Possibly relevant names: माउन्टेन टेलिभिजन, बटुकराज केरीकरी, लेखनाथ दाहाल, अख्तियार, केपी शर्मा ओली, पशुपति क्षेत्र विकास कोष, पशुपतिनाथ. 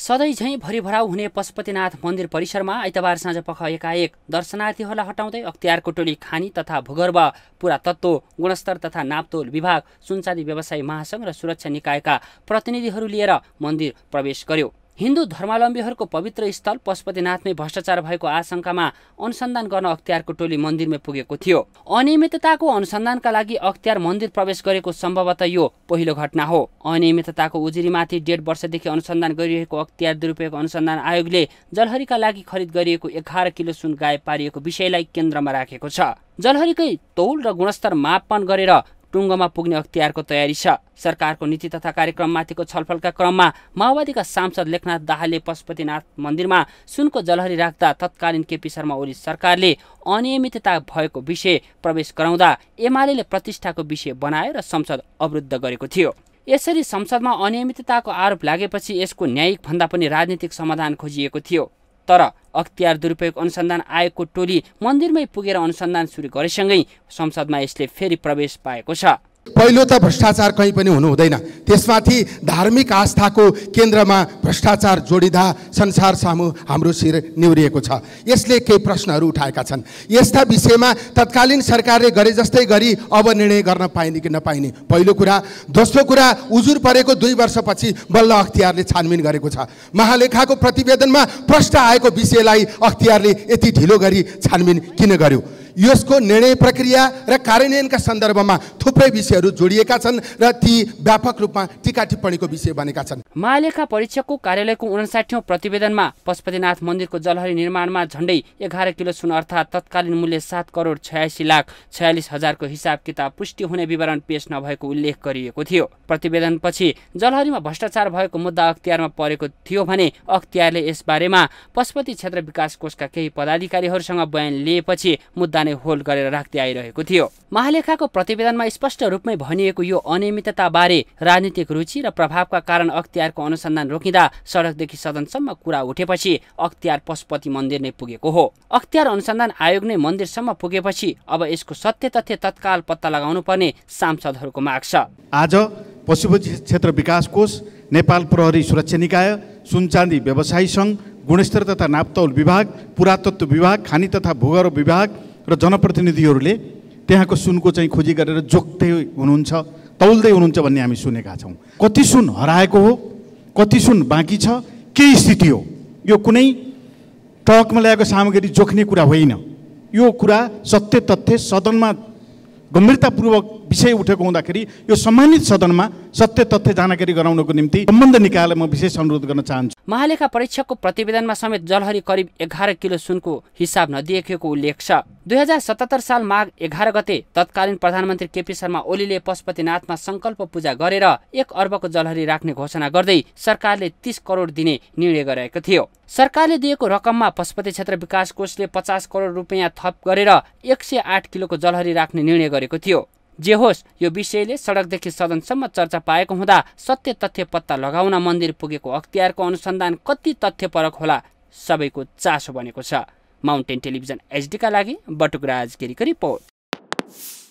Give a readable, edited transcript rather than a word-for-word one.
सधैँझैं भरिभराउ हुने पशुपतिनाथ मन्दिर परिसरमा आइतबार साँझ पख एकाएक दर्शनार्थीहरूलाई हटाउँदै अख्तियारको टोली खानी तथा भूगर्भ पुरातत्व गुणस्तर तथा नापतोल विभाग, सुनचाँदी व्यवसायी महासंघ र सुरक्षा निकायका प्रतिनिधिहरू लिएर मन्दिर प्रवेश गर्यो। हिन्दू धर्मावलम्बीहरूको पवित्र स्थल पशुपतिनाथमै भ्रष्टाचार भएको आशंकामा अनुसन्धान गर्न अख्तियारको टोली मन्दिरमै पुगेको थियो। अनियमितताको अनुसन्धानका लागि अख्तियार मन्दिर प्रवेश गरेको सम्भवतः यो पहिलो घटना हो। अनियमितताको उजुरीमाथि 1.5 वर्षदेखि अनुसन्धान गरिरहेको अख्तियार दुरुपयोग अनुसन्धान आयोगले जलहरीका लागि खरिद गरिएको 11 किलो सुन गायब पारिएको विषयलाई केन्द्रमा राखेको छ। जलहरीकै तौल र गुणस्तर मापन गरेर टुङ्गोमा पुग्ने अख्तियारको तयारी छ। सरकारको नीति तथा कार्यक्रममाथिको छलफलका क्रममा माओवादीका सांसद लेखनाथ दाहालले पशुपतिनाथ मन्दिरमा सुनको जलहरी राख्दा तत्कालीन केपी शर्मा ओली सरकारले अनियमितता भएको विषय प्रवेश गराउँदा एमालेले प्रतिष्ठाको विषय बनायो र संसद अवरुद्ध गरेको थियो। यसरी संसदमा अनियमितताको आरोप लागेपछि यसको न्यायिक भन्दा पनि राजनीतिक समाधान खोजिएको थियो। तर अख्तियार दुरुपयोग अनुसन्धान आयोगको टोली मन्दिरमै पुगेर अनुसन्धान सुरु गरेसँगै संसदमा यसले फेरि प्रवेश पाएको छ। पहिलो त भ्रष्टाचार कहीँ पनि हुनु हुँदैन, त्यसमाथि धार्मिक आस्थाको केन्द्रमा भ्रष्टाचार जोडिदा संसार सामु हाम्रो शिर निहुरिएको छ। यसले केही प्रश्नहरू उठाएका छन्। यस्ता विषयमा तत्कालीन सरकारले गरे जस्तै गरी अब निर्णय गर्न पाइने कि नपाइने, पहिलो कुरा। दोस्रो कुरा, उजुर परेको 2 वर्षपछि बल्ल अख्तियारले छानबिन गरेको छ। महालेखाको प्रतिवेदनमा प्रश्न आएको विषयलाई अख्तियारले यति ढिलो गरी छानबिन किन गर्यो? यसको निर्णय प्रक्रिया र कार्यान्वयनका सन्दर्भमा थुप्रै विषयहरू जोडिएका छन् र ती व्यापक रूपमा टीका टिप्पणीको विषय बनेका छन्। महालेखा परीक्षकको कार्यालयको 59औं प्रतिवेदनमा पशुपतिनाथ मन्दिरको जलहरी निर्माणमा झण्डै 11 किलो सुन अर्थात् तत्कालीन मूल्य 7,86,46,000को हिसाब किताब पुष्टि हुने विवरण पेश नभएको उल्लेख गरिएको थियो। प्रतिवेदनपछि जलहरीमा भ्रष्टाचार भएको मुद्दा अख्तियारमा परेको थियो भने अख्तियारले यसबारेमा पशुपति क्षेत्र विकास कोषका केही पदाधिकारीहरूसँग बयान लिएपछि मुद्दा होल्ड गरेर राख्दै आइरहेको थियो। महालेखाको प्रतिवेदनमा स्पष्ट रूपमै भनिएको यो अनियमितता बारे राजनीतिक रुचि र प्रभावका कारण अख्तियारको अनुसन्धान रोकिँदा सडकदेखि सदनसम्म कुरा उठेपछि अख्तियार पशुपति मन्दिर नै पुगेको हो। अख्तियार अनुसन्धान आयोग नै मन्दिरसम्म पुगेपछि अब यसको सत्य तथ्य तत्काल पत्ता लगाउनु पर्ने सांसदहरूको माग छ। आज पशुपति क्षेत्र विकास कोष, नेपाल प्रहरी सुरक्षा निकाय, सुनचाँदी व्यवसायी संघ, गुणस्तर तथा नापतौल विभाग, पुरातत्व विभाग, खानी तथा भूगर्भ विभाग र जनप्रतिनिधिहरूले त्यहाँको सुनको चाहिँ खोजी गरेर जोक्दै हुनुहुन्छ, तौल्दै हुनुहुन्छ भन्ने हामी सुनेका छौँ। कति सुन हराएको हो, कति सुन बाँकी छ, के स्थिति हो? यो कुनै टकमा ल्याएको सामग्री जोख्ने कुरा होइन। यो कुरा सत्य तथ्य सदनमा गम्भीरतापूर्वक विषय उठेको हुँदाखेरि यो सम्मानित सदनमा सत्य तथ्य जानकारी गराउनको निम्ति सम्बन्ध निकायलाई म विशेष अनुरोध गर्न चाहन्छु। महालेखा परीक्षकको प्रतिवेदनमा समेत जलहरी करिब 11 किलो सुनको हिसाब नदिएको उल्लेख छ। 2077 साल माघ 11 गते तत्कालीन प्रधानमन्त्री केपी शर्मा ओलीले पशुपतिनाथमा संकल्प पूजा गरेर 1 अर्बको जलहरी राख्ने घोषणा गर्दै सरकारले 30 करोड दिने निर्णय गरेको थियो। सरकारले दिएको रकममा पशुपति क्षेत्र विकास कोषले 50 करोड रुपियाँ थप गरेर 108 किलोको जलहरी राख्ने निर्णय गरेको थियो। जे होस्, यो विषयले सडकदेखि सदनसम्म चर्चा पाएको हुँदा सत्य तथ्य पत्ता लगाउन मन्दिर पुगेको अख्तियारको अनुसन्धान कति तथ्यपरक होला, सबैको चासो बनेको छ। माउन्टेन टेलिभिजन एचडीका लागि बटुकराज केरीकरी रिपोर्ट।